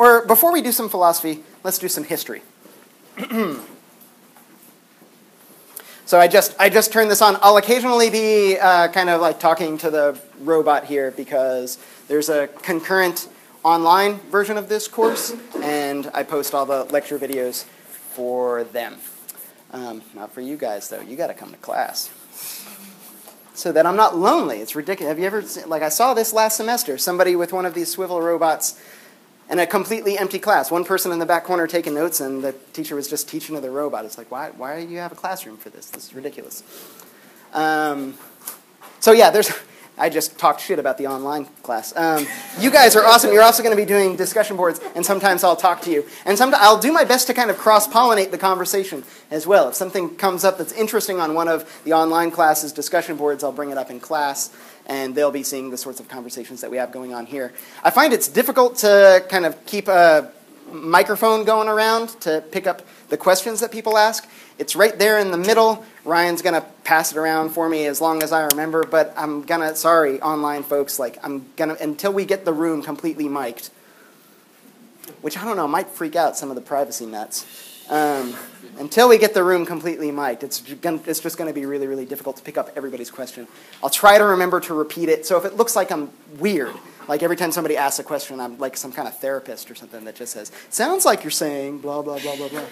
Or before we do some philosophy, let's do some history. So I just turned this on. I'll occasionally be kind of like talking to the robot here because there's a concurrent online version of this course, and I post all the lecture videos for them. Not for you guys, though. You got to come to class so that I'm not lonely. It's ridiculous. Have you ever seen, like I saw this last semester, somebody with one of these swivel robots and a completely empty class. One person in the back corner taking notes, and the teacher was just teaching to the robot. It's like, why do you have a classroom for this? This is ridiculous. So yeah, I just talked shit about the online class. You guys are awesome. You're also going to be doing discussion boards, and sometimes I'll talk to you. And sometimes I'll do my best to kind of cross-pollinate the conversation as well. If something comes up that's interesting on one of the online classes' discussion boards, I'll bring it up in class, and they'll be seeing the sorts of conversations that we have going on here. I find it's difficult to kind of keep a microphone going around to pick up the questions that people ask. It's right there in the middle. Ryan's going to pass it around for me as long as I remember, but I'm going to, sorry, online folks, like until we get the room completely mic'd, which I don't know, might freak out some of the privacy nuts. Until we get the room completely mic'd, it's just going to be really, really difficult to pick up everybody's question. I'll try to remember to repeat it, so if it looks like I'm weird, like every time somebody asks a question, I'm like some kind of therapist or something that just says, sounds like you're saying blah, blah, blah, blah, blah.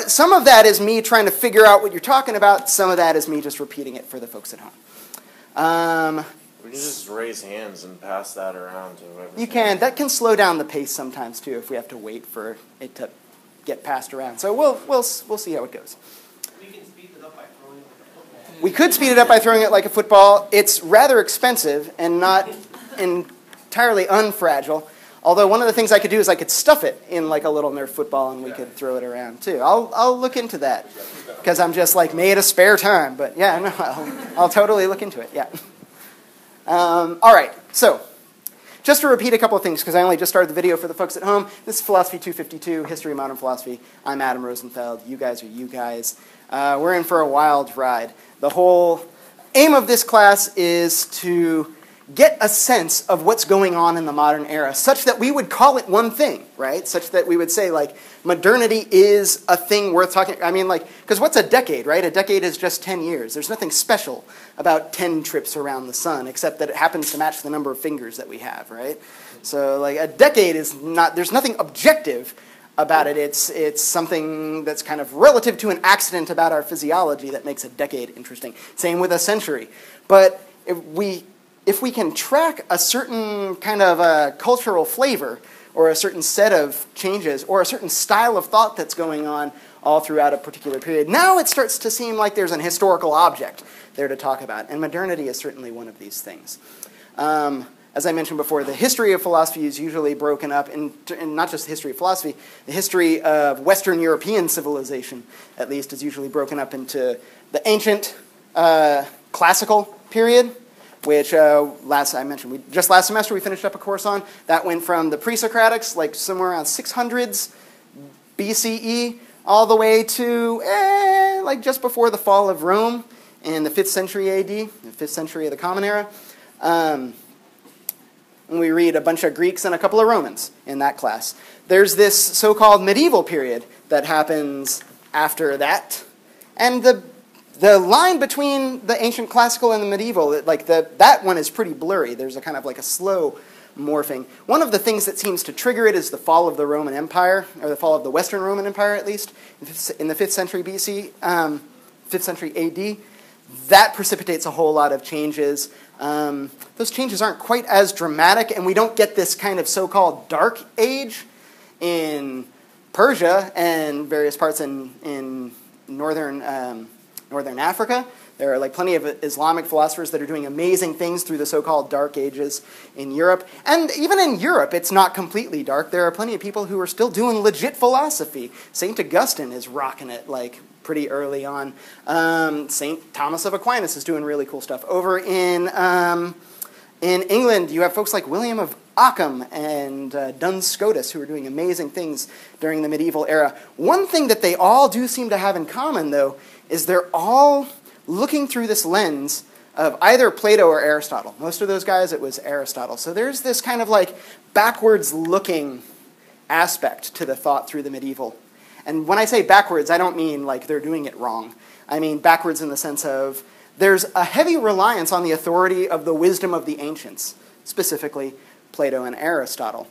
Some of that is me trying to figure out what you're talking about. Some of that is me just repeating it for the folks at home. We can just raise hands and pass that around to whoever. You can. That can slow down the pace sometimes, too, if we have to wait for it to get passed around. So we'll see how it goes. We can speed it up by throwing it like a football. We could speed it up by throwing it like a football. It's rather expensive and not entirely unfragile. Although one of the things I could do is I could stuff it in like a little Nerf football and we could throw it around too. I'll look into that because I'm just like made a spare time. But yeah, no, I'll totally look into it. Yeah. All right. So just to repeat a couple of things because I only just started the video for the folks at home. This is Philosophy 252, History of Modern Philosophy. I'm Adam Rosenfeld. You guys are you guys. We're in for a wild ride. The whole aim of this class is to get a sense of what's going on in the modern era, such that we would call it one thing, right? Such that we would say, like, modernity is a thing worth talking about. I mean, like, because what's a decade, right? A decade is just 10 years. There's nothing special about 10 trips around the sun, except that it happens to match the number of fingers that we have, right? So, like, a decade is not, there's nothing objective about it. It's something that's kind of relative to an accident about our physiology that makes a decade interesting. Same with a century. But if we can track a certain kind of a cultural flavor or a certain set of changes or a certain style of thought that's going on all throughout a particular period, now it starts to seem like there's an historical object there to talk about. And modernity is certainly one of these things. As I mentioned before, the history of philosophy is usually broken up, in not just the history of philosophy, the history of Western European civilization, at least, is usually broken up into the ancient classical period, which last semester we finished up a course on. That went from the pre-Socratics, like somewhere around 600s BCE, all the way to like just before the fall of Rome in the 5th century AD, the 5th century of the Common Era. And we read a bunch of Greeks and a couple of Romans in that class. There's this so-called medieval period that happens after that, and the line between the ancient classical and the medieval, like that one is pretty blurry. There's a kind of like a slow morphing. One of the things that seems to trigger it is the fall of the Roman Empire, or the fall of the Western Roman Empire, at least, in the 5th century BC, 5th century AD. That precipitates a whole lot of changes. Those changes aren't quite as dramatic, and we don't get this kind of so-called dark age in Persia and various parts in Northern Africa. There are like plenty of Islamic philosophers that are doing amazing things through the so-called Dark Ages in Europe. And even in Europe, it's not completely dark. There are plenty of people who are still doing legit philosophy. St. Augustine is rocking it like pretty early on. St. Thomas of Aquinas is doing really cool stuff. Over in England, you have folks like William of Ockham and Duns Scotus, who are doing amazing things during the medieval era. One thing that they all do seem to have in common, though, is they're all looking through this lens of either Plato or Aristotle. Most of those guys, it was Aristotle. So there's this kind of like backwards looking aspect to the thought through the medieval. And when I say backwards, I don't mean like they're doing it wrong. I mean backwards in the sense of there's a heavy reliance on the authority of the wisdom of the ancients, specifically Plato and Aristotle.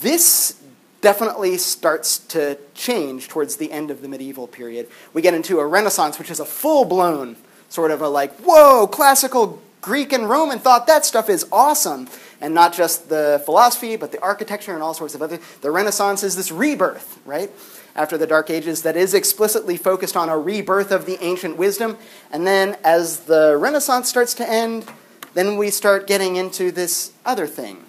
This definitely starts to change towards the end of the medieval period. We get into a Renaissance, which is a full-blown sort of a like, whoa, classical Greek and Roman thought, that stuff is awesome. And not just the philosophy, but the architecture and all sorts of other. The Renaissance is this rebirth, right? After the Dark Ages, that is explicitly focused on a rebirth of the ancient wisdom. And then as the Renaissance starts to end, then we start getting into this other thing.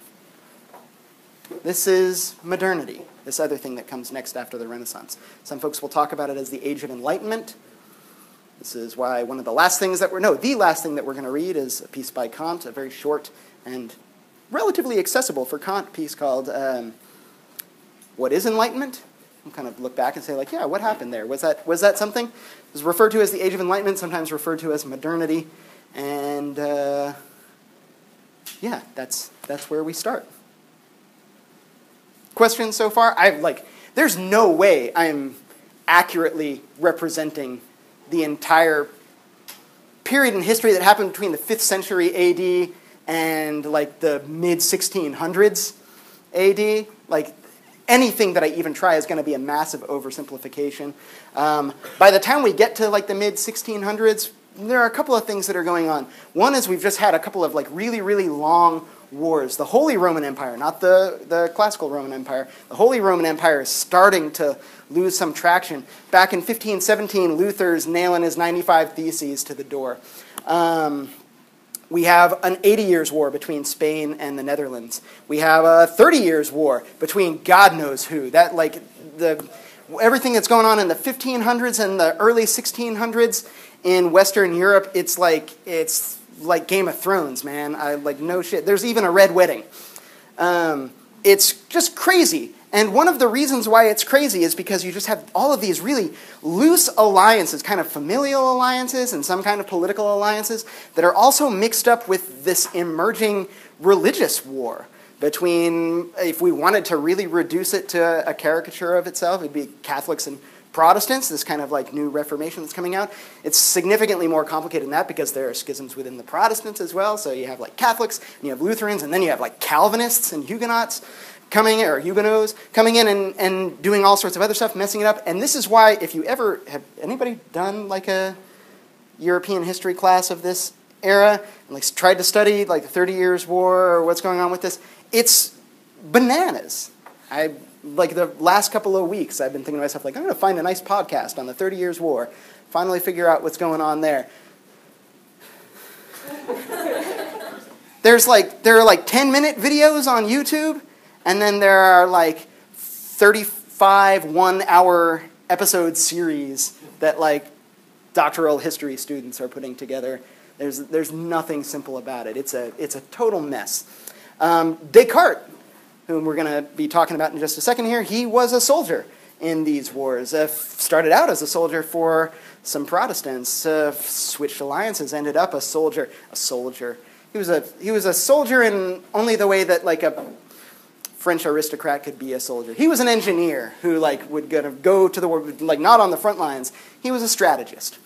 This is modernity, this other thing that comes next after the Renaissance. Some folks will talk about it as the Age of Enlightenment. This is why one of the last things that we're, no, the last thing that we're going to read is a piece by Kant, a very short and relatively accessible for Kant piece called What is Enlightenment? We'll kind of look back and say, like, yeah, what happened there? Was that something? It was referred to as the Age of Enlightenment, sometimes referred to as modernity. And yeah, that's where we start. Questions so far? There's no way I'm accurately representing the entire period in history that happened between the 5th century A.D. and like the mid-1600s A.D. Like anything that I even try is going to be a massive oversimplification. By the time we get to like the mid-1600s, there are a couple of things that are going on. One is we've just had a couple of like really, really long wars. The Holy Roman Empire, not the classical Roman Empire, the Holy Roman Empire is starting to lose some traction. Back in 1517, Luther's nailing his 95 Theses to the door. We have an 80 years war between Spain and the Netherlands. We have a 30 years war between God knows who. That like everything that's going on in the 1500s and the early 1600s in Western Europe, it's like Game of Thrones, man. No shit. There's even a red wedding. It's just crazy. And one of the reasons why it's crazy is because you just have all of these really loose alliances, kind of familial alliances and some kind of political alliances that are also mixed up with this emerging religious war between, if we wanted to really reduce it to a caricature of itself, it'd be Catholics and Protestants, this kind of like new Reformation that's coming out. It's significantly more complicated than that because there are schisms within the Protestants as well. So you have like Catholics, and you have Lutherans, and then you have like Calvinists and Huguenots coming in, or Huguenots coming in and doing all sorts of other stuff, messing it up. And this is why, if you ever have anybody done like a European history class of this era and like tried to study like the 30 Years' War or what's going on with this, it's bananas. Like the last couple of weeks, I've been thinking to myself, like, I'm going to find a nice podcast on the 30 Years' War, finally figure out what's going on there. There are 10-minute videos on YouTube, and then there are like 35 one-hour episode series that like doctoral history students are putting together. There's nothing simple about it. It's a total mess. Descartes, whom we're going to be talking about in just a second here, he was a soldier in these wars. Started out as a soldier for some Protestants, switched alliances, ended up a soldier. He was a soldier in only the way that like a French aristocrat could be a soldier. He was an engineer who like would go to the war, like not on the front lines. He was a strategist.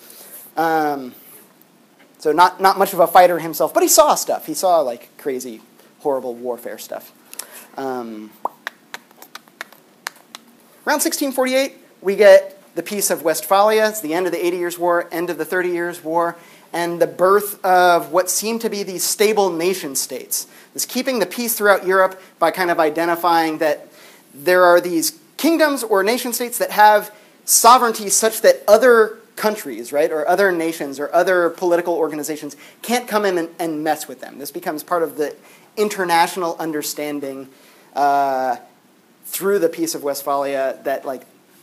So not much of a fighter himself, but he saw stuff. He saw like crazy, horrible warfare stuff. Around 1648, we get the Peace of Westphalia. It's the end of the 80 Years' War, end of the 30 Years' War, and the birth of what seemed to be these stable nation-states. This keeping the peace throughout Europe by kind of identifying that there are these kingdoms or nation-states that have sovereignty such that other countries, right, or other nations or other political organizations can't come in and mess with them. This becomes part of the international understanding through the Peace of Westphalia that like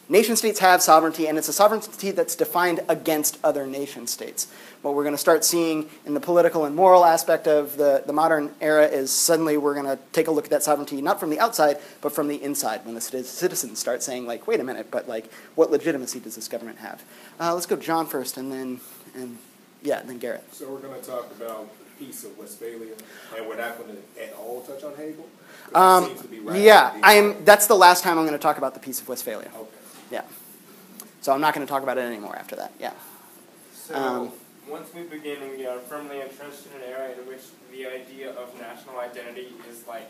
nation-states have sovereignty, and it's a sovereignty that's defined against other nation-states. What we're going to start seeing in the political and moral aspect of the modern era is suddenly we're going to take a look at that sovereignty not from the outside, but from the inside, when the citizens start saying, like, wait a minute, but like, what legitimacy does this government have? Let's go John first, and then Garrett. So we're going to talk about Peace of Westphalia, and we're not going to at all touch on Hegel? It seems to be right. Yeah, that's the last time I'm going to talk about the Peace of Westphalia. Okay. Yeah. So I'm not going to talk about it anymore after that, yeah. So once we begin, we are firmly entrenched in an era in which the idea of national identity is like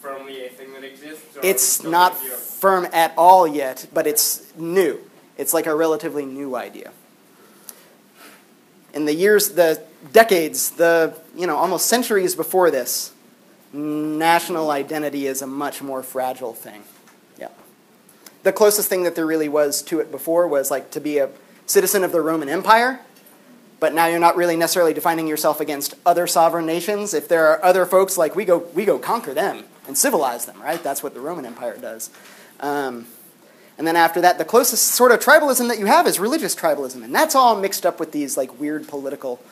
firmly a thing that exists? It's not firm at all yet, but it's new. It's like a relatively new idea. In the years, the decades, the, you know, almost centuries before this, national identity is a much more fragile thing. Yeah. The closest thing that there really was to it before was like to be a citizen of the Roman Empire, but now you're not really necessarily defining yourself against other sovereign nations. If there are other folks, like we go conquer them and civilize them, right? That's what the Roman Empire does. And then after that, the closest sort of tribalism that you have is religious tribalism, and that's all mixed up with these like weird political,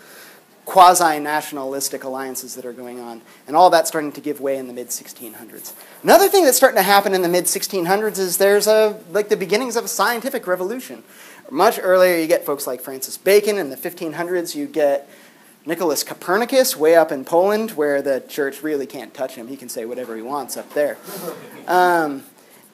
quasi-nationalistic alliances that are going on, and all that's starting to give way in the mid-1600s. Another thing that's starting to happen in the mid-1600s is there's the beginnings of a scientific revolution. Much earlier, you get folks like Francis Bacon. In the 1500s, you get Nicolaus Copernicus way up in Poland, where the church really can't touch him. He can say whatever he wants up there.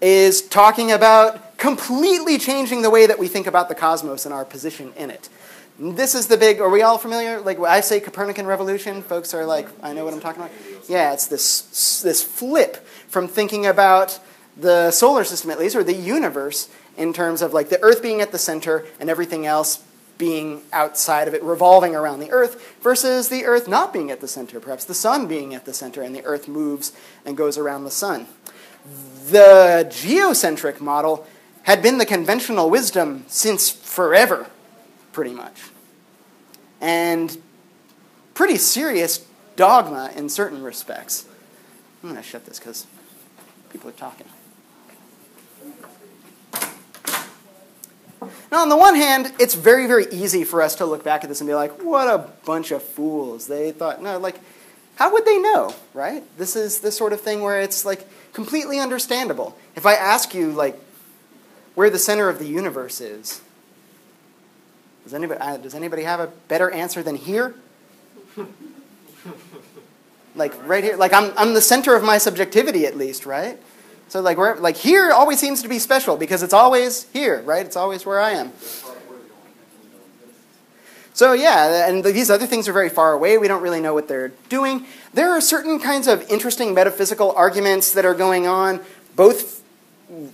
Is talking about completely changing the way that we think about the cosmos and our position in it. This is the big, are we all familiar? Like when I say Copernican revolution, folks are like, I know what I'm talking about. Yeah, it's this flip from thinking about the solar system at least, or the universe, in terms of like the Earth being at the center and everything else being outside of it, revolving around the Earth, versus the Earth not being at the center, perhaps the Sun being at the center and the Earth moves and goes around the Sun. The geocentric model had been the conventional wisdom since forever, pretty much. And pretty serious dogma in certain respects. I'm going to shut this because people are talking. Now, on the one hand, it's very, very easy for us to look back at this and be like, what a bunch of fools. They thought, no, like, how would they know, right? This is the sort of thing where it's like completely understandable. If I ask you, like, where the center of the universe is, does anybody have a better answer than here? Like, right here. Like, I'm the center of my subjectivity, at least, right? So, like, here always seems to be special because it's always here, right? It's always where I am. So yeah, and these other things are very far away. We don't really know what they're doing. There are certain kinds of interesting metaphysical arguments that are going on, both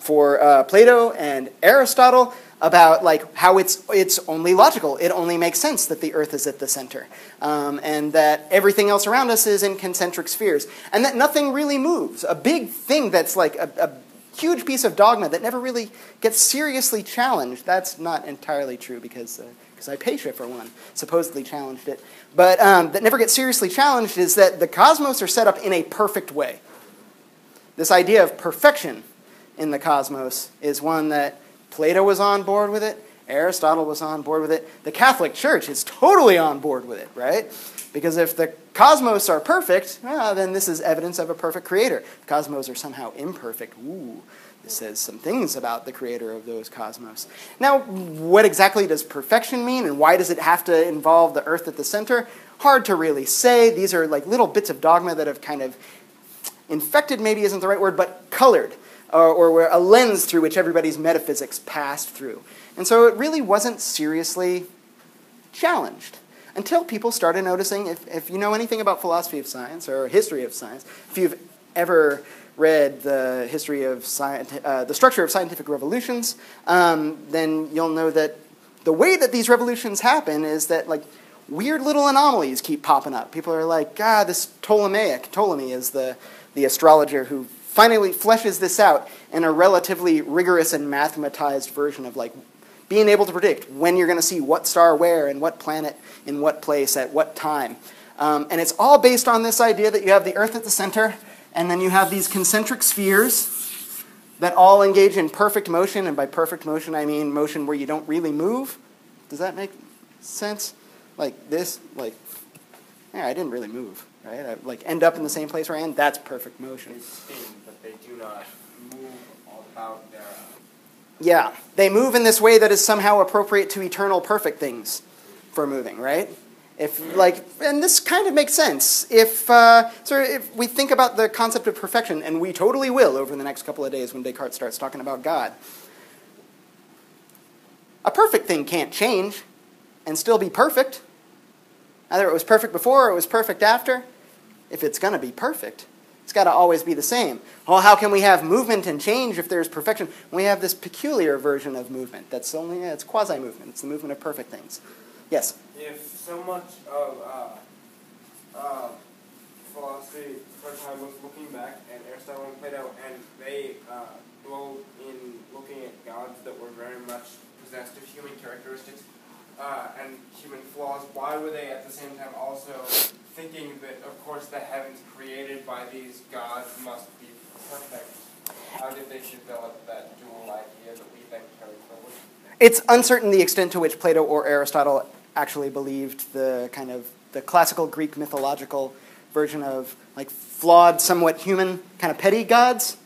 for Plato and Aristotle, about like how it's only logical. It only makes sense that the Earth is at the center, and that everything else around us is in concentric spheres, and that nothing really moves. A big thing that's like a huge piece of dogma that never really gets seriously challenged. That's not entirely true because. Hypatia, for one, supposedly challenged it. But that never gets seriously challenged is that the cosmos are set up in a perfect way. This idea of perfection in the cosmos is one that Plato was on board with it, Aristotle was on board with it, the Catholic Church is totally on board with it, right? Because if the cosmos are perfect, then this is evidence of a perfect creator. If cosmos are somehow imperfect, ooh, says some things about the creator of those cosmos. Now, what exactly does perfection mean, and why does it have to involve the Earth at the center? Hard to really say. These are like little bits of dogma that have kind of infected, maybe isn't the right word, but colored, or were a lens through which everybody's metaphysics passed through. And so it really wasn't seriously challenged until people started noticing, if you know anything about philosophy of science or history of science, if you've ever read the history of the structure of scientific revolutions, then you'll know that the way that these revolutions happen is that like weird little anomalies keep popping up. People are like, God, this Ptolemy is the astrologer who finally fleshes this out in a relatively rigorous and mathematized version of like being able to predict when you're going to see what star where and what planet in what place at what time. And it's all based on this idea that you have the Earth at the center, and then you have these concentric spheres that all engage in perfect motion. And by perfect motion, I mean motion where you don't really move. Does that make sense? Like this, like, yeah, I didn't really move, right? I like end up in the same place where I am. That's perfect motion. They spin, but they do not move about their... Yeah, they move in this way that is somehow appropriate to eternal perfect things for moving, right? And this kind of makes sense. If we think about the concept of perfection, and we totally will over the next couple of days when Descartes starts talking about God, a perfect thing can't change and still be perfect. Either it was perfect before or it was perfect after. If it's going to be perfect, it's got to always be the same. Well, how can we have movement and change if there's perfection? We have this peculiar version of movement. That's only, it's quasi-movement. It's the movement of perfect things. Yes? If so much of philosophy for a time was looking back, and Aristotle and Plato, and they dwelled in looking at gods that were very much possessed of human characteristics and human flaws, why were they at the same time also thinking that, of course, the heavens created by these gods must be perfect? How did they develop that dual idea that we then carry forward? It's uncertain the extent to which Plato or Aristotle actually believed the kind of the classical Greek mythological version of like flawed, somewhat human, kind of petty gods.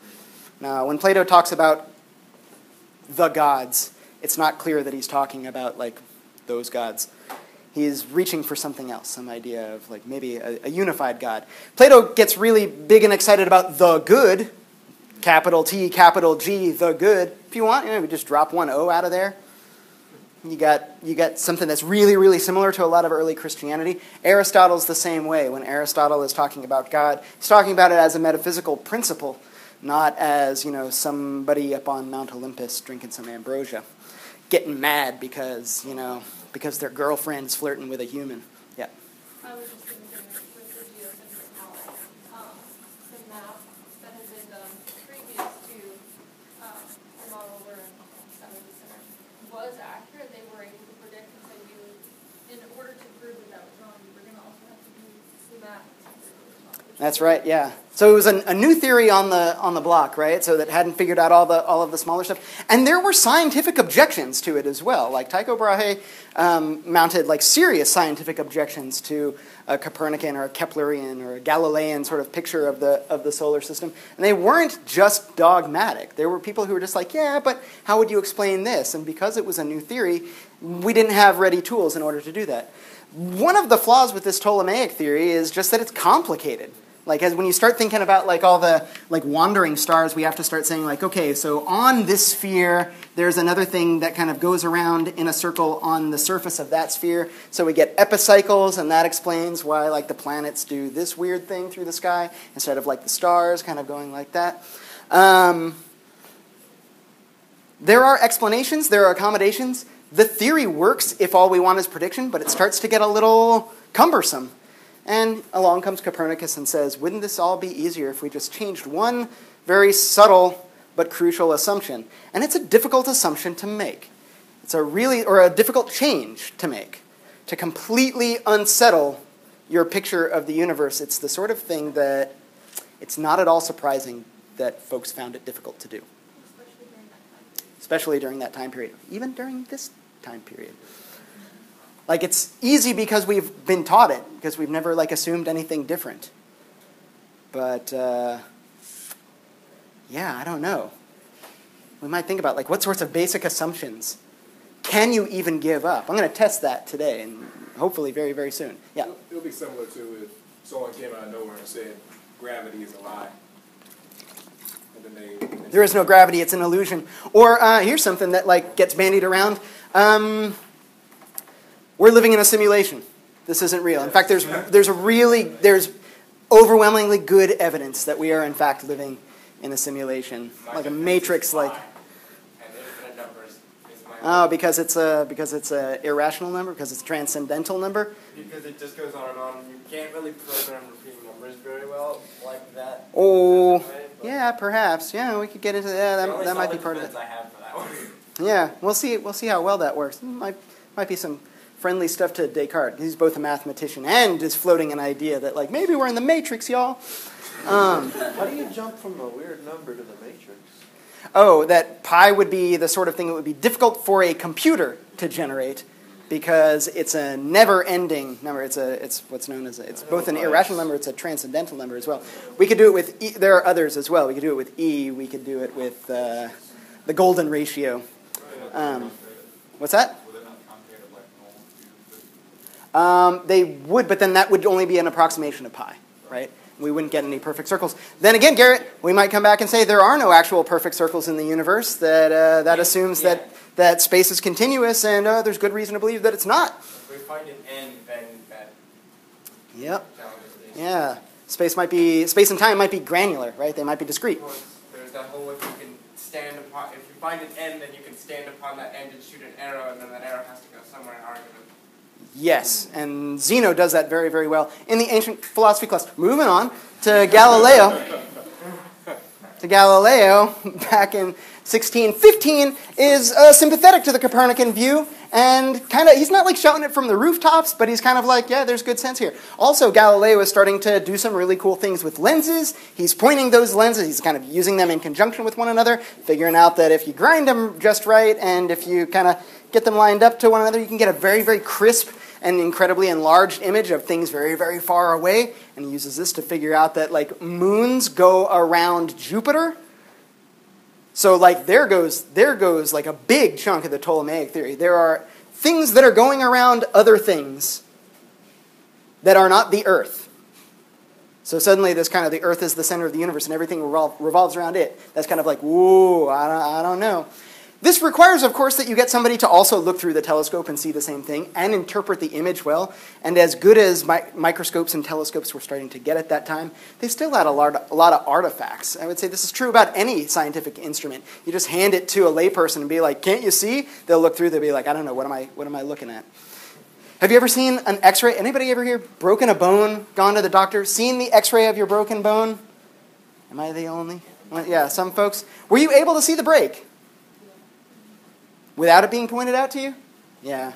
Now, when Plato talks about the gods, it's not clear that he's talking about like those gods. He's reaching for something else, some idea of like maybe a unified god. Plato gets really big and excited about the good, capital T, capital G, the good. If you want, you know, just drop one O out of there. You got something that's really, really similar to a lot of early Christianity. Aristotle's the same way. When Aristotle is talking about God, he's talking about it as a metaphysical principle, not as, you know, somebody up on Mount Olympus drinking some ambrosia, getting mad because, you know, because their girlfriend's flirting with a human. Yeah. I was just thinking with the geocentric outline, the map that had been done previous to the model where was accurate, they were able to predict, and so in order to prove that that was wrong, you were going to also have to do the math. That's right, yeah. So it was a new theory on the block, right? So that hadn't figured out all of the smaller stuff, and there were scientific objections to it as well. Like Tycho Brahe mounted like serious scientific objections to a Copernican or a Keplerian or a Galilean sort of picture of the solar system, and they weren't just dogmatic. There were people who were just like, yeah, but how would you explain this? And because it was a new theory, we didn't have ready tools in order to do that. One of the flaws with this Ptolemaic theory is just that it's complicated. Like when you start thinking about like all the like wandering stars, we have to start saying like, okay, so on this sphere, there's another thing that kind of goes around in a circle on the surface of that sphere. So we get epicycles, and that explains why like the planets do this weird thing through the sky instead of like the stars kind of going like that. There are explanations, there are accommodations. The theory works if all we want is prediction, but it starts to get a little cumbersome. And along comes Copernicus and says, wouldn't this all be easier if we just changed one very subtle but crucial assumption? And it's a difficult assumption to make. It's a difficult change to make, to completely unsettle your picture of the universe. It's the sort of thing that it's not at all surprising that folks found it difficult to do. Especially during that time period. Even during this time period. Like, it's easy because we've been taught it, because we've never, like, assumed anything different. But, yeah, I don't know. We might think about, like, what sorts of basic assumptions can you even give up? I'm going to test that today, and hopefully very, very soon. Yeah? It'll be similar to if someone came out of nowhere and said, gravity is a lie. And then there is no gravity, it's an illusion. Or here's something that, like, gets bandied around. We're living in a simulation. This isn't real. In fact, there's overwhelmingly good evidence that we are in fact living in a simulation, like a matrix, like. Oh, because it's a irrational number, because it's a transcendental number. Because it just goes on and on. You can't really program repeating numbers very well like that. Oh, yeah, perhaps. Yeah, we could get into that. That might be part of it. I have for that one. Yeah, we'll see how well that works. Might be some friendly stuff to Descartes. He's both a mathematician and is floating an idea that, like, maybe we're in the matrix, y'all. How do you jump from a weird number to the matrix? Oh, that pi would be the sort of thing that would be difficult for a computer to generate because it's a never-ending number. It's what's known as it's both an irrational number. It's a transcendental number as well. We could do it with E. There are others as well. We could do it with E. We could do it with the golden ratio. What's that? They would, but then that would only be an approximation of pi, right? We wouldn't get any perfect circles. Then again, Garrett, we might come back and say there are no actual perfect circles in the universe. That assumes that space is continuous, and there's good reason to believe that it's not. If we find an end, then that challenges the issue. Yeah. Space and time might be granular, right? They might be discrete. There's that whole if you can stand upon, if you find an end, then you can stand upon that end and shoot an arrow, and then that arrow has to go somewhere in argument. Yes, and Zeno does that very, very well in the ancient philosophy class. Moving on to Galileo. To Galileo, back in 1615, is sympathetic to the Copernican view, and kind of, he's not like shouting it from the rooftops, but he's kind of like, yeah, there's good sense here. Also, Galileo is starting to do some really cool things with lenses. He's pointing those lenses, he's kind of using them in conjunction with one another, figuring out that if you grind them just right, and if you kind of get them lined up to one another, you can get a very, very crisp and incredibly enlarged image of things very, very far away. And he uses this to figure out that, like, moons go around Jupiter. So, like, there goes like a big chunk of the Ptolemaic theory. There are things that are going around other things that are not the Earth. So suddenly this kind of, the Earth is the center of the universe and everything revolves around it. That's kind of like, whoa, I don't know. This requires, of course, that you get somebody to also look through the telescope and see the same thing and interpret the image well. And as good as microscopes and telescopes were starting to get at that time, they still had a lot of artifacts. I would say this is true about any scientific instrument. You just hand it to a layperson and be like, can't you see? They'll look through, they'll be like, I don't know, what am I looking at? Have you ever seen an x-ray? Anybody ever here broken a bone, gone to the doctor, seen the x-ray of your broken bone? Am I the only? Yeah, some folks. Were you able to see the break? Without it being pointed out to you? Yeah.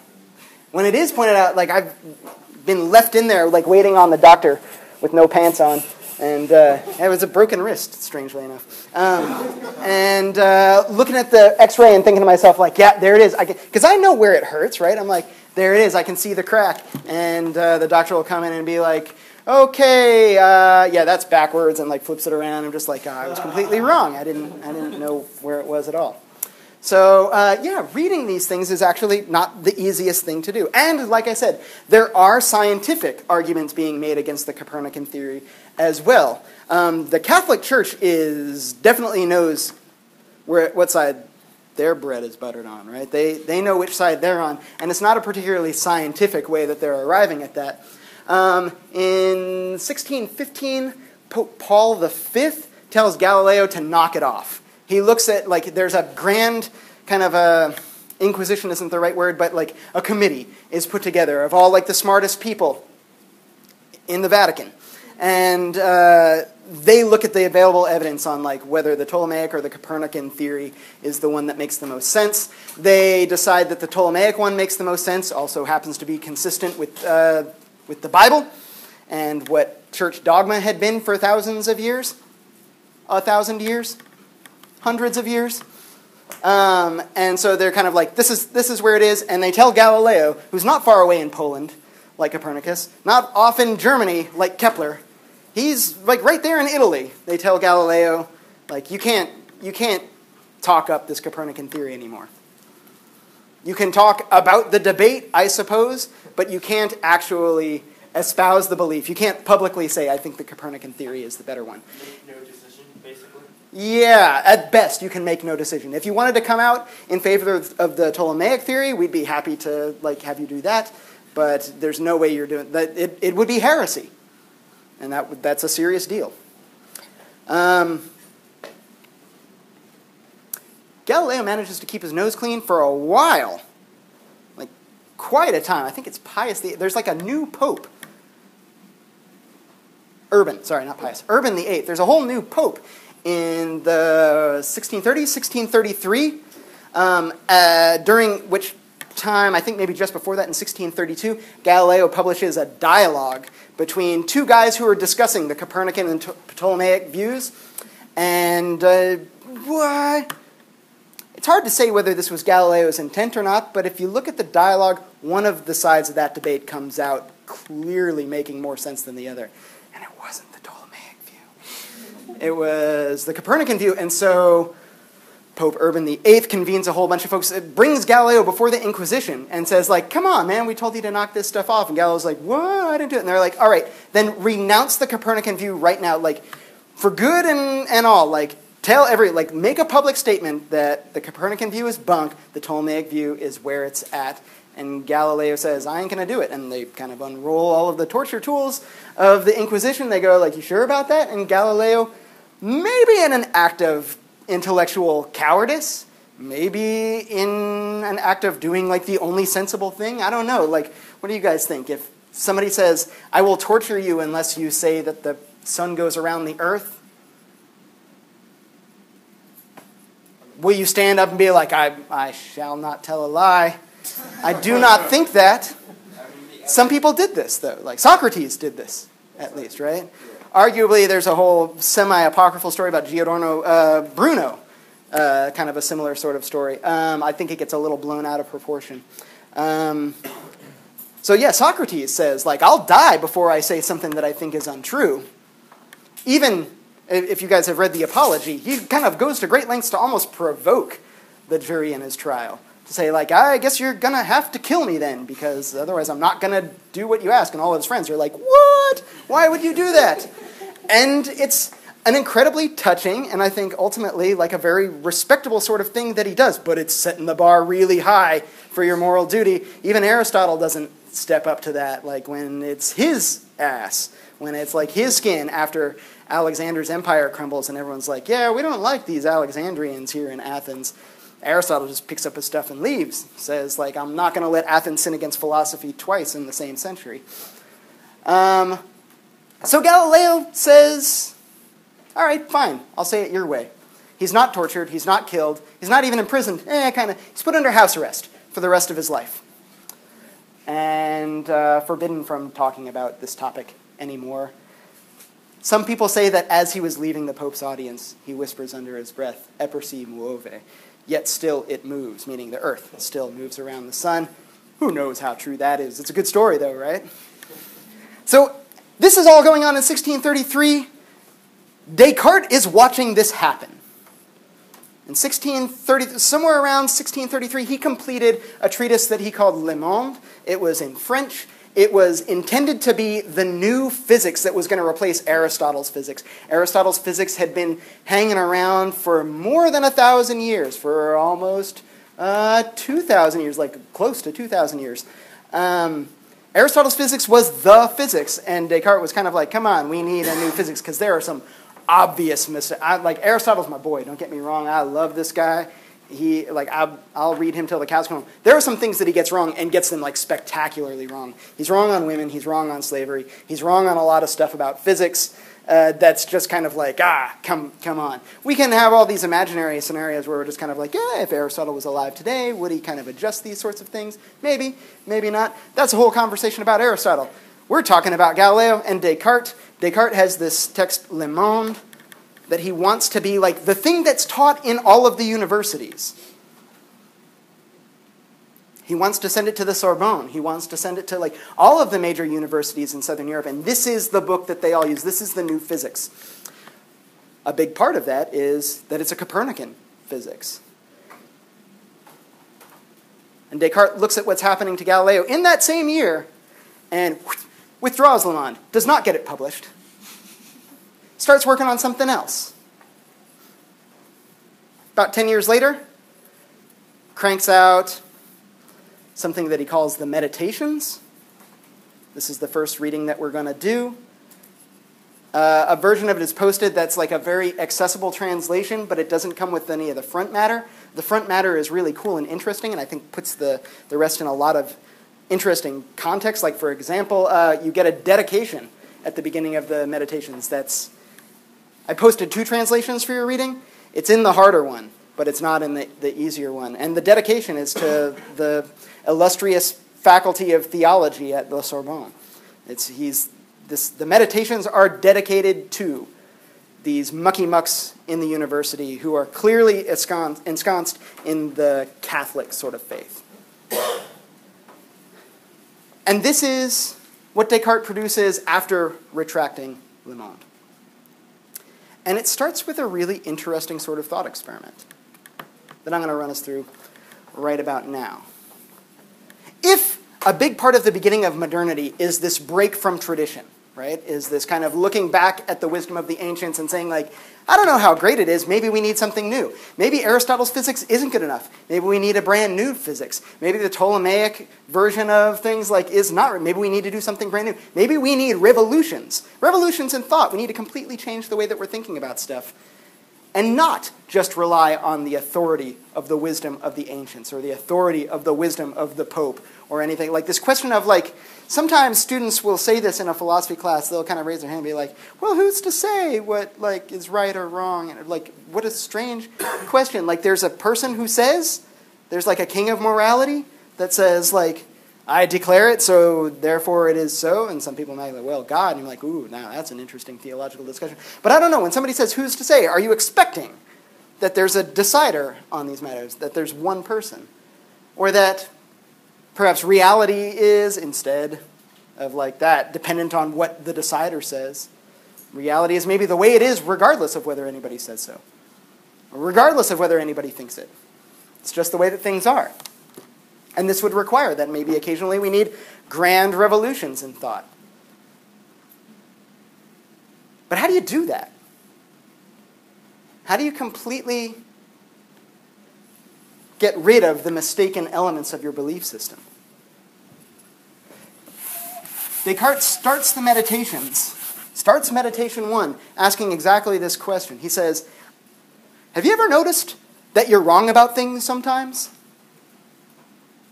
When it is pointed out, like, I've been left in there, like, waiting on the doctor with no pants on. And it was a broken wrist, strangely enough. Looking at the x-ray and thinking to myself, like, yeah, there it is. Because I know where it hurts, right? I'm like, there it is. I can see the crack. And the doctor will come in and be like, okay, yeah, that's backwards, and, like, flips it around. I'm just like, I was completely wrong. I didn't know where it was at all. So, yeah, reading these things is actually not the easiest thing to do. And, like I said, there are scientific arguments being made against the Copernican theory as well. The Catholic Church definitely knows what side their bread is buttered on, right? They know which side they're on, and it's not a particularly scientific way that they're arriving at that. In 1615, Pope Paul V tells Galileo to knock it off. He looks at, like, there's a grand kind of a, inquisition isn't the right word, but like a committee is put together of all, like, the smartest people in the Vatican. And they look at the available evidence on, like, whether the Ptolemaic or the Copernican theory is the one that makes the most sense. They decide that the Ptolemaic one makes the most sense, also happens to be consistent with the Bible and what church dogma had been for thousands of years, 1,000 years. Hundreds of years. And so they're kind of like, this is where it is. And they tell Galileo, who's not far away in Poland, like Copernicus, not off in Germany, like Kepler. He's, like, right there in Italy. They tell Galileo, like, you can't talk up this Copernican theory anymore. You can talk about the debate, I suppose, but you can't actually espouse the belief. You can't publicly say, I think the Copernican theory is the better one. No decision, basically. Yeah, at best, you can make no decision. If you wanted to come out in favor of the Ptolemaic theory, we'd be happy to, like, have you do that, but there's no way you're doing that. It would be heresy, and that's a serious deal. Galileo manages to keep his nose clean for a while, like, quite a time. I think it's Pius VIII. There's, like, a new pope. Urban, sorry, not Pius. Urban VIII. There's a whole new pope in the 1630s, 1633, during which time, I think maybe just before that in 1632, Galileo publishes a dialogue between two guys who are discussing the Copernican and Ptolemaic views. And it's hard to say whether this was Galileo's intent or not, but if you look at the dialogue, one of the sides of that debate comes out clearly making more sense than the other. And it wasn't. It was the Copernican view, and so Pope Urban VIII convenes a whole bunch of folks, it brings Galileo before the Inquisition and says, like, come on, man, we told you to knock this stuff off. And Galileo's like, whoa, I didn't do it. And they're like, all right, then renounce the Copernican view right now, like, for good and all, like, tell make a public statement that the Copernican view is bunk, the Ptolemaic view is where it's at. And Galileo says, I ain't going to do it. And they kind of unroll all of the torture tools of the Inquisition. They go, like, you sure about that? And Galileo, maybe in an act of intellectual cowardice, maybe in an act of doing, like, the only sensible thing, I don't know. Like, what do you guys think? If somebody says, I will torture you unless you say that the sun goes around the earth, will you stand up and be like, I shall not tell a lie? I do not think that. Some people did this, though. Like, Socrates did this, at least, right? Arguably, there's a whole semi-apocryphal story about Giordano Bruno, kind of a similar sort of story. I think it gets a little blown out of proportion. So yeah, Socrates says, like, I'll die before I say something that I think is untrue. Even if you guys have read the Apology, he kind of goes to great lengths to almost provoke the jury in his trial. To say, like, I guess you're going to have to kill me then, because otherwise I'm not going to do what you ask. And all of his friends are like, what? Why would you do that? And it's an incredibly touching and I think ultimately like a very respectable sort of thing that he does, but it's setting the bar really high for your moral duty. Even Aristotle doesn't step up to that, like when it's his ass, when it's like his skin after Alexander's empire crumbles and everyone's like, yeah, we don't like these Alexandrians here in Athens. Aristotle just picks up his stuff and leaves, says, like, I'm not going to let Athens sin against philosophy twice in the same century. So Galileo says, all right, fine, I'll say it your way. He's not tortured, he's not killed, he's not even imprisoned, kind of. He's put under house arrest for the rest of his life. And forbidden from talking about this topic anymore. Some people say that as he was leaving the Pope's audience, he whispers under his breath, "Epersi muove." Yet still it moves, meaning the earth still moves around the sun. Who knows how true that is? It's a good story, though, right? So this is all going on in 1633. Descartes is watching this happen. In 1630, somewhere around 1633, he completed a treatise that he called Le Monde. It was in French. It was intended to be the new physics that was going to replace Aristotle's physics. Aristotle's physics had been hanging around for more than 1,000 years, for almost 2,000 years, like close to 2,000 years. Aristotle's physics was the physics, and Descartes was kind of like, come on, we need a new physics, because there are some obvious mistakes. Like, Aristotle's my boy, don't get me wrong, I love this guy. He, like, I'll read him till the cows come home. There are some things that he gets wrong and gets them, like, spectacularly wrong. He's wrong on women. He's wrong on slavery. He's wrong on a lot of stuff about physics that's just kind of like, come on. We can have all these imaginary scenarios where we're just kind of like, yeah, if Aristotle was alive today, would he kind of adjust these sorts of things? Maybe, maybe not. That's a whole conversation about Aristotle. We're talking about Galileo and Descartes. Descartes has this text, Le Monde, that he wants to be like the thing that's taught in all of the universities. He wants to send it to the Sorbonne. He wants to send it to like all of the major universities in Southern Europe. And this is the book that they all use. This is the new physics. A big part of that is that it's a Copernican physics. And Descartes looks at what's happening to Galileo in that same year and withdraws Le Monde, does not get it published. Starts working on something else. About 10 years later, cranks out something that he calls the Meditations. This is the first reading that we're going to do. A version of it is posted that's like a very accessible translation, but it doesn't come with any of the front matter. The front matter is really cool and interesting, and I think puts the rest in a lot of interesting context. Like, for example, you get a dedication at the beginning of the Meditations. That's, I posted two translations for your reading. It's in the harder one, but it's not in the easier one. And the dedication is to the illustrious faculty of theology at the Sorbonne. The Meditations are dedicated to these mucky-mucks in the university who are clearly ensconced in the Catholic sort of faith. And this is what Descartes produces after retracting Le Monde. And it starts with a really interesting sort of thought experiment. that I'm going to run us through right about now. If a big part of the beginning of modernity is this break from tradition, right, is this kind of looking back at the wisdom of the ancients and saying, like, I don't know how great it is. Maybe we need something new. Maybe Aristotle's physics isn't good enough. Maybe we need a brand new physics. Maybe the Ptolemaic version of things like is not. Maybe we need to do something brand new. Maybe we need revolutions. Revolutions in thought. We need to completely change the way that we're thinking about stuff and not just rely on the authority of the wisdom of the ancients or the authority of the wisdom of the Pope or anything. Like this question of, like, sometimes students will say this in a philosophy class. They'll kind of raise their hand and be like, well, who's to say what, like, is right or wrong? And, like, what a strange question. Like, there's a person who says, there's, like, a king of morality that says, like, I declare it, so therefore it is so. And some people might be like, well, God. And you're like, ooh, now that's an interesting theological discussion. But I don't know. When somebody says, who's to say, are you expecting that there's a decider on these matters, that there's one person? Or that perhaps reality is, instead of like that, dependent on what the decider says, reality is maybe the way it is regardless of whether anybody says so, regardless of whether anybody thinks it. It's just the way that things are. And this would require that maybe occasionally we need grand revolutions in thought. But how do you do that? How do you completely get rid of the mistaken elements of your belief system? Descartes starts the Meditations, starts Meditation 1, asking exactly this question. He says, have you ever noticed that you're wrong about things sometimes?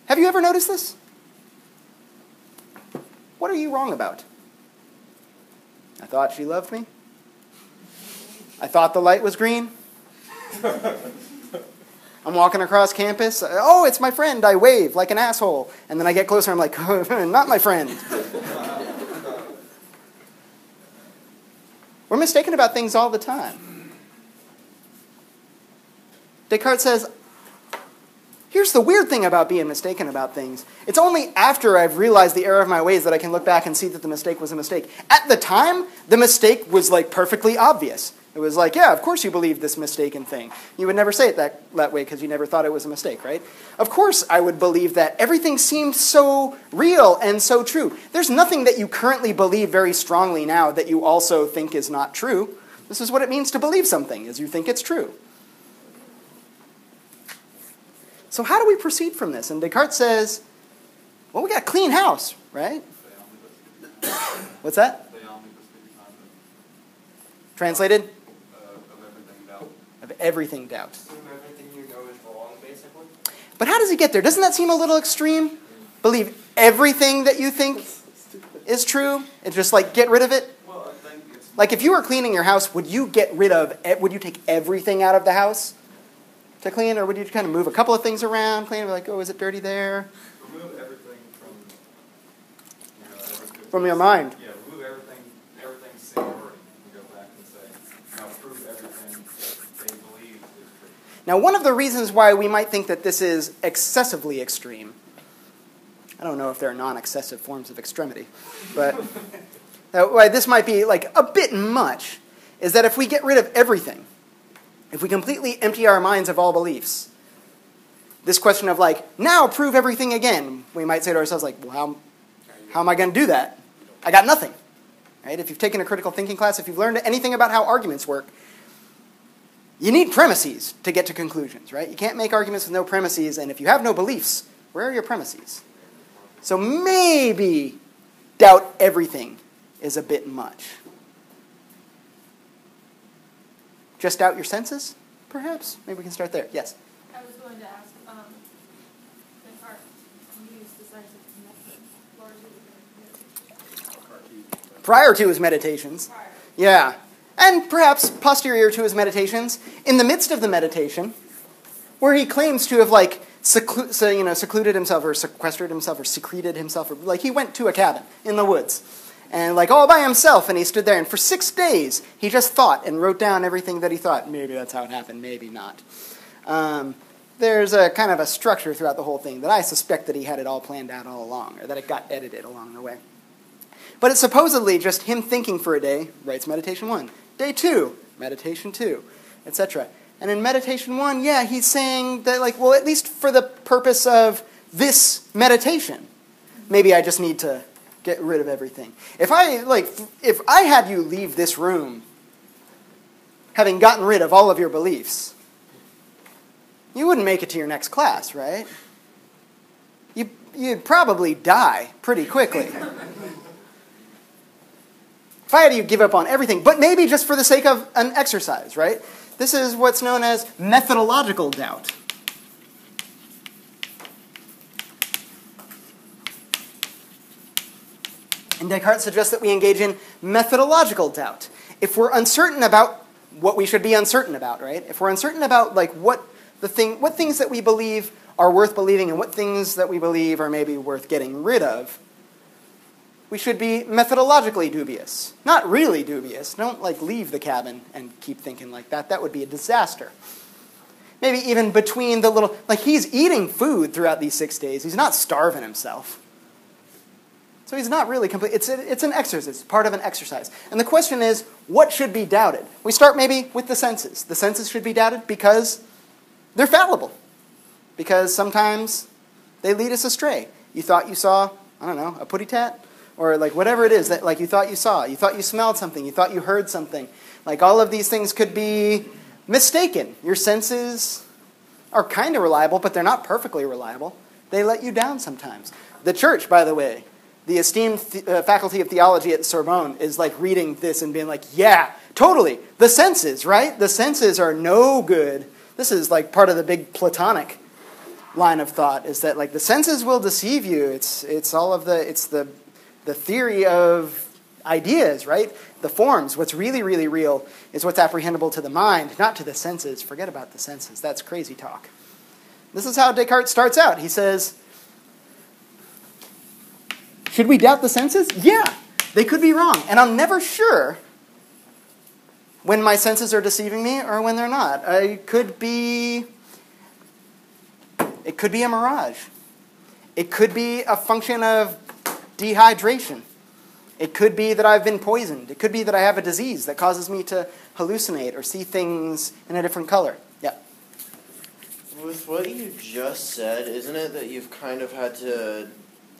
Have you ever noticed this? What are you wrong about? I thought she loved me. I thought the light was green. I'm walking across campus. Oh, it's my friend. I wave like an asshole. And then I get closer. I'm like, oh, not my friend. We're mistaken about things all the time. Descartes says, here's the weird thing about being mistaken about things. It's only after I've realized the error of my ways that I can look back and see that the mistake was a mistake. At the time, the mistake was like perfectly obvious. It was like, yeah, of course you believe this mistaken thing. You would never say it that way because you never thought it was a mistake, right? Of course I would believe that. Everything seemed so real and so true. There's nothing that you currently believe very strongly now that you also think is not true. This is what it means to believe something, is you think it's true. So how do we proceed from this? And Descartes says, well, we got a clean house, right? What's that? Translated? Everything doubt. Assume everything you know is wrong, basically. But how does he get there? Doesn't that seem a little extreme? Yeah. Believe everything that you think is true and just like get rid of it? Well, I think it's like if you were cleaning your house, would you get rid of? Would you take everything out of the house to clean, or would you kind of move a couple of things around, clean, and be like, oh, is it dirty there? Remove everything from your mind. Yeah. Now, one of the reasons why we might think that this is excessively extreme, I don't know if there are non-excessive forms of extremity, but why this might be like a bit much is that if we get rid of everything, if we completely empty our minds of all beliefs, this question of like, now prove everything again, we might say to ourselves like, well, how am I going to do that? I got nothing. Right? If you've taken a critical thinking class, if you've learned anything about how arguments work, you need premises to get to conclusions, right? You can't make arguments with no premises, and if you have no beliefs, where are your premises? So maybe doubt everything is a bit much. Just doubt your senses, perhaps? Maybe we can start there. Yes? I was going to ask, Descartes used decisive method largely prior to his Meditations. Yeah. And perhaps posterior to his Meditations, in the midst of the meditation, where he claims to have like secluded himself or sequestered himself or secreted himself, or like he went to a cabin in the woods and like all by himself, and he stood there and for 6 days he just thought and wrote down everything that he thought. Maybe that's how it happened, maybe not. There's a kind of a structure throughout the whole thing that I suspect that he had it all planned out all along, or that it got edited along the way. But it's supposedly just him thinking for a day, writes Meditation 1. Day 2, Meditation 2, etc. And in Meditation 1, yeah, he's saying that, like, well, at least for the purpose of this meditation, maybe I just need to get rid of everything. If I had you leave this room having gotten rid of all of your beliefs, you wouldn't make it to your next class, right? You'd probably die pretty quickly. If I had you give up on everything, but maybe just for the sake of an exercise, right? This is what's known as methodological doubt. And Descartes suggests that we engage in methodological doubt. If we're uncertain about what we should be uncertain about, right? If we're uncertain about like what things that we believe are worth believing and what things that we believe are maybe worth getting rid of, we should be methodologically dubious. Not really dubious. Don't like leave the cabin and keep thinking like that. That would be a disaster. Maybe even between the little, like he's eating food throughout these 6 days. He's not starving himself. So he's not really complete. It's an exercise. It's part of an exercise. And the question is, what should be doubted? We start maybe with the senses. The senses should be doubted because they're fallible. Because sometimes they lead us astray. You thought you saw, I don't know, a putty tat? Or like whatever it is that like you thought you saw. You thought you smelled something. You thought you heard something. Like all of these things could be mistaken. Your senses are kind of reliable, but they're not perfectly reliable. They let you down sometimes. The church, by the way, the esteemed faculty of theology at Sorbonne is like reading this and being like, yeah, totally. The senses, right? The senses are no good. This is like part of the big Platonic line of thought, is that like the senses will deceive you. It's the theory of ideas, right? The forms. What's really, really real is what's apprehendable to the mind, not to the senses. Forget about the senses. That's crazy talk. This is how Descartes starts out. He says, should we doubt the senses? Yeah, they could be wrong. And I'm never sure when my senses are deceiving me or when they're not. It could be a mirage. It could be a function of dehydration. It could be that I've been poisoned. It could be that I have a disease that causes me to hallucinate or see things in a different color. Yeah. With what you just said, isn't it that you've kind of had to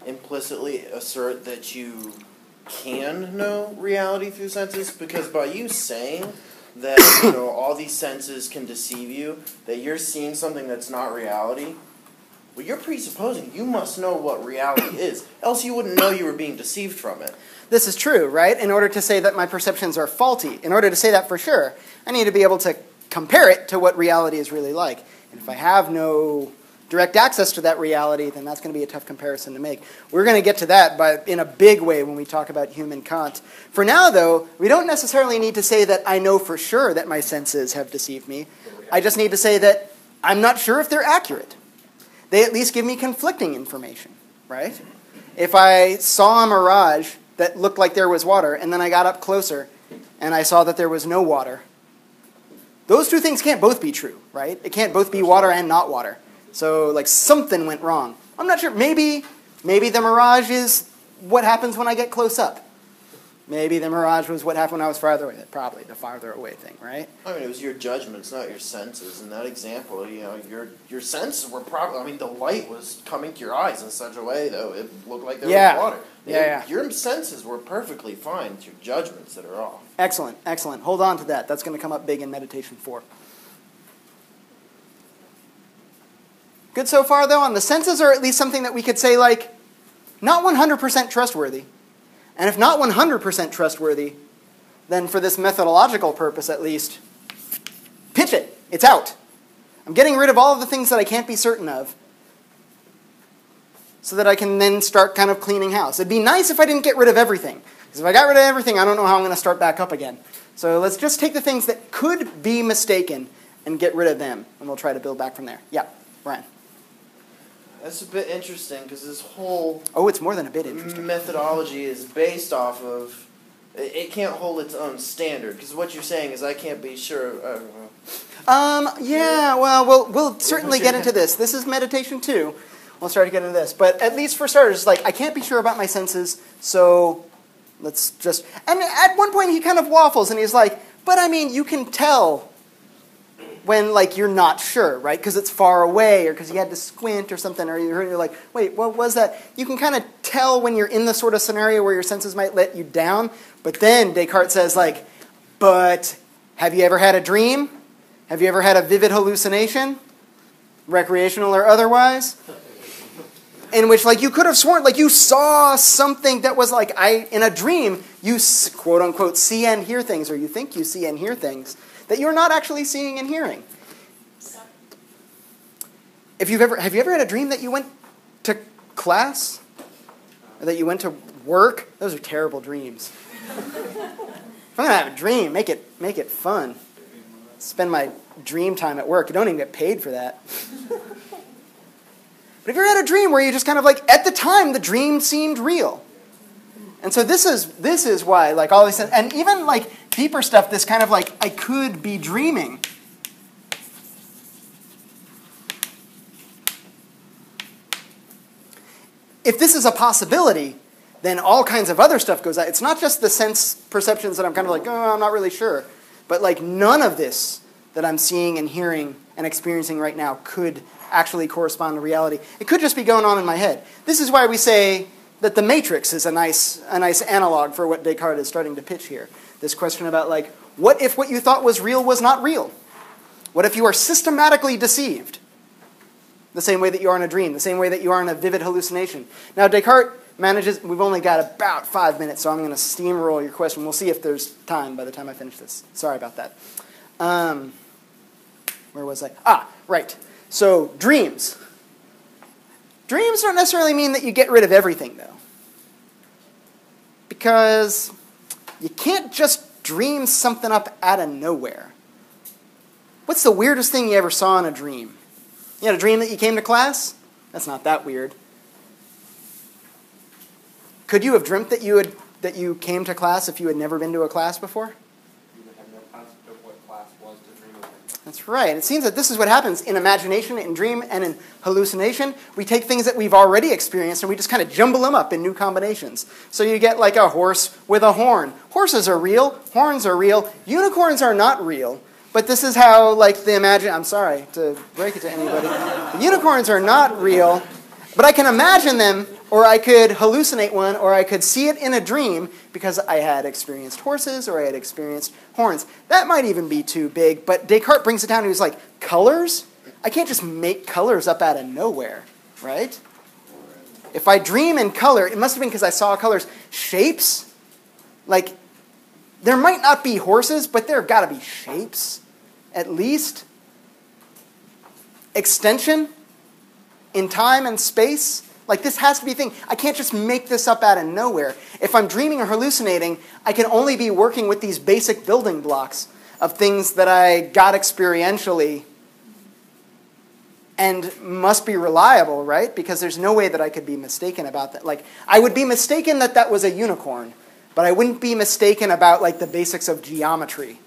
implicitly assert that you can know reality through senses? Because by you saying that, you know, all these senses can deceive you, that you're seeing something that's not reality, well, you're presupposing you must know what reality is, else you wouldn't know you were being deceived from it. This is true, right? In order to say that my perceptions are faulty, in order to say that for sure, I need to be able to compare it to what reality is really like. And if I have no direct access to that reality, then that's going to be a tough comparison to make. We're going to get to that in a big way when we talk about Hume and Kant. For now, though, we don't necessarily need to say that I know for sure that my senses have deceived me. I just need to say that I'm not sure if they're accurate. They at least give me conflicting information, right? If I saw a mirage that looked like there was water, and then I got up closer and I saw that there was no water, those two things can't both be true, right? It can't both be water and not water. So, like, something went wrong. I'm not sure. Maybe the mirage is what happens when I get close up. Maybe the mirage was what happened when I was farther away. Probably the farther away thing, right? I mean, it was your judgments, not your senses. In that example, you know, your senses were probably, I mean, the light was coming to your eyes in such a way, though, it looked like there was water. Yeah, your senses were perfectly fine. It's your judgments that are off. Excellent, excellent. Hold on to that. That's going to come up big in Meditation 4. Good so far, though, on the senses are at least something that we could say, like, not 100% trustworthy. And if not 100% trustworthy, then for this methodological purpose at least, pitch it. It's out. I'm getting rid of all of the things that I can't be certain of so that I can then start kind of cleaning house. It'd be nice if I didn't get rid of everything. Because if I got rid of everything, I don't know how I'm going to start back up again. So let's just take the things that could be mistaken and get rid of them. And we'll try to build back from there. Yeah, Brian. That's a bit interesting because this whole it's more than a bit interesting. Methodology is based off of it can't hold its own standard because what you're saying is I can't be sure. Yeah. Well, we'll certainly get into this. This is Meditation 2. We'll start to get into this, but at least for starters, like I can't be sure about my senses, so let's just. And at one point, he kind of waffles and he's like, "But I mean, you can tell when like you're not sure, right? Because it's far away, or because you had to squint or something, or you're like, wait, what was that? You can kind of tell when you're in the sort of scenario where your senses might let you down. But then Descartes says, like, but have you ever had a dream? Have you ever had a vivid hallucination, recreational or otherwise? In which, like, you could have sworn, like, you saw something that was, like, in a dream, you, quote-unquote, see and hear things, or you think you see and hear things that you're not actually seeing and hearing. If you've ever, have you ever had a dream that you went to class? Or that you went to work? Those are terrible dreams. If I'm going to have a dream, make it fun. Spend my dream time at work. You don't even get paid for that. But if you ever had a dream where you just kind of like, at the time, the dream seemed real. And so this is why, like, all these, and even like deeper stuff, this kind of like, I could be dreaming. If this is a possibility, then all kinds of other stuff goes out. It's not just the sense perceptions that I'm kind of like, oh, I'm not really sure. But like none of this that I'm seeing and hearing and experiencing right now could actually correspond to reality. It could just be going on in my head. This is why we say that the matrix is a nice analog for what Descartes is starting to pitch here. This question about, like, what if what you thought was real was not real? What if you are systematically deceived? The same way that you are in a dream, the same way that you are in a vivid hallucination. Now, Descartes manages, we've only got about 5 minutes, so I'm going to steamroll your question. We'll see if there's time by the time I finish this. Sorry about that. Where was I? Ah, right. So dreams. Dreams don't necessarily mean that you get rid of everything, though. Because you can't just dream something up out of nowhere. What's the weirdest thing you ever saw in a dream? You had a dream that you came to class? That's not that weird. Could you have dreamt that you came to class if you had never been to a class before? That's right. It seems that this is what happens in imagination, in dream, and in hallucination. We take things that we've already experienced and we just kind of jumble them up in new combinations. So you get like a horse with a horn. Horses are real. Horns are real. Unicorns are not real. But this is how, like, the imagine... I'm sorry to break it to anybody. The unicorns are not real, but I can imagine them, or I could hallucinate one, or I could see it in a dream because I had experienced horses or I had experienced horns. That might even be too big, but Descartes brings it down. He's like, colors? I can't just make colors up out of nowhere, right? If I dream in color, it must have been because I saw colors. Shapes? Like, there might not be horses, but there have got to be shapes, at least. Extension in time and space. Like, this has to be a thing. I can't just make this up out of nowhere. If I'm dreaming or hallucinating, I can only be working with these basic building blocks of things that I got experientially and must be reliable, right? Because there's no way that I could be mistaken about that. Like, I would be mistaken that that was a unicorn, but I wouldn't be mistaken about, like, the basics of geometry,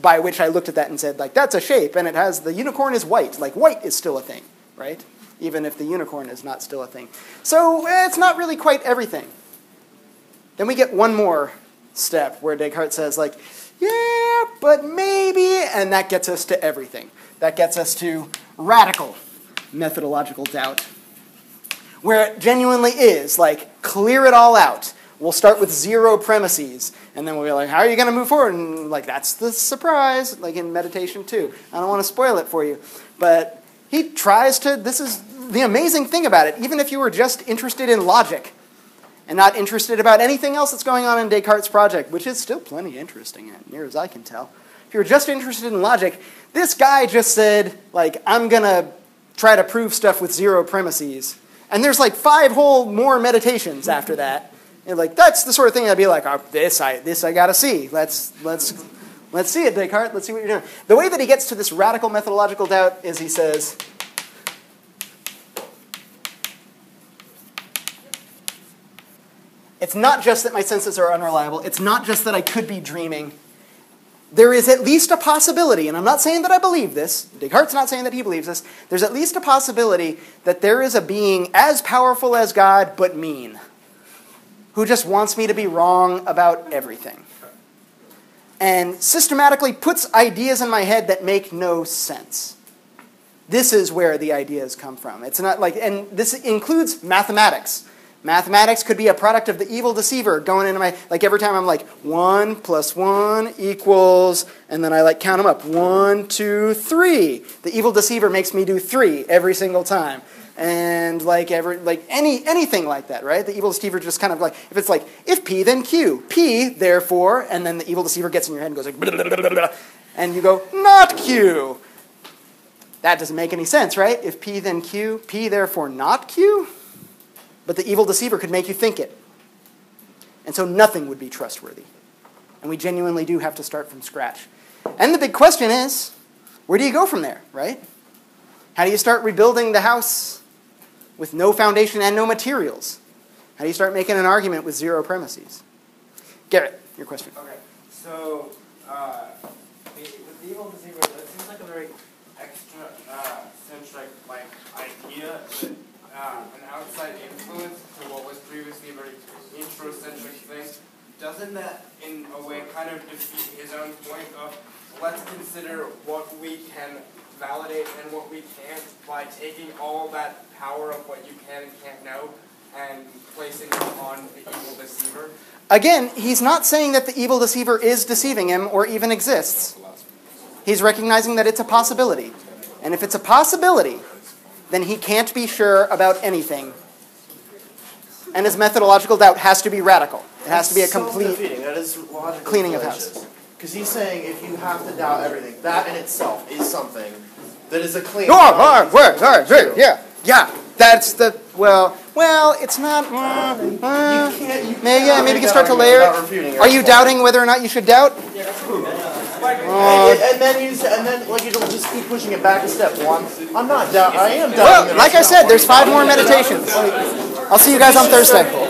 by which I looked at that and said, like, that's a shape, and it has, the unicorn is white. Like, white is still a thing, right? Even if the unicorn is not still a thing. So it's not really quite everything. Then we get one more step where Descartes says, like, yeah, but maybe, and that gets us to everything. That gets us to radical methodological doubt, where it genuinely is, like, clear it all out. We'll start with zero premises, and then we'll be like, how are you going to move forward? And, like, that's the surprise, like in Meditation 2. I don't want to spoil it for you, but... he tries to, this is the amazing thing about it, even if you were just interested in logic and not interested about anything else that's going on in Descartes' project, which is still plenty interesting, near as I can tell. If you were just interested in logic, this guy just said, like, I'm going to try to prove stuff with zero premises. And there's like 5 whole more meditations after that. And like, that's the sort of thing I'd be like, oh, this I got to see. Let's see it, Descartes. Let's see what you're doing. The way that he gets to this radical methodological doubt is he says, it's not just that my senses are unreliable. It's not just that I could be dreaming. There is at least a possibility, and I'm not saying that I believe this. Descartes' not saying that he believes this. There's at least a possibility that there is a being as powerful as God but mean, who just wants me to be wrong about everything. and systematically puts ideas in my head that make no sense. This is where the ideas come from. It's not like, and this includes mathematics. Mathematics could be a product of the evil deceiver going into my, like every time I'm like, 1 + 1 equals, and then I like count them up, 1, 2, 3. The evil deceiver makes me do 3 every single time. And like every, like anything like that, right? The evil deceiver just kind of like, if it's like, if P then Q, P therefore, and then the evil deceiver gets in your head and goes like, blah, blah, blah, blah, blah, and you go, not Q. That doesn't make any sense, right? If P then Q, P therefore not Q? But the evil deceiver could make you think it. And so nothing would be trustworthy. And we genuinely do have to start from scratch. And the big question is, where do you go from there, right? How do you start rebuilding the house with no foundation and no materials? How do you start making an argument with 0 premises? Garrett, your question. Okay, so with the evil deceiver, that seems like a very extra-centric idea, but an outside influence to what was previously a very introcentric thing. Doesn't that, in a way, kind of defeat his own point of let's consider what we can validate and what we can't by taking all that power of what you can and can't know and placing it on the evil deceiver? Again, he's not saying that the evil deceiver is deceiving him or even exists. He's recognizing that it's a possibility. And if it's a possibility, then he can't be sure about anything. And his methodological doubt has to be radical. It has to be a complete cleaning of house. Because he's saying if you have to doubt everything, that in itself is something that is a clean. Yeah. That's the well. It's not. Maybe you can start to layer. Are you doubting whether or not you should doubt? Yeah, that's and then you'll just keep pushing it back a step. I am doubting. Well, like I said, there's 5 more meditations. I'll see you guys on Thursday.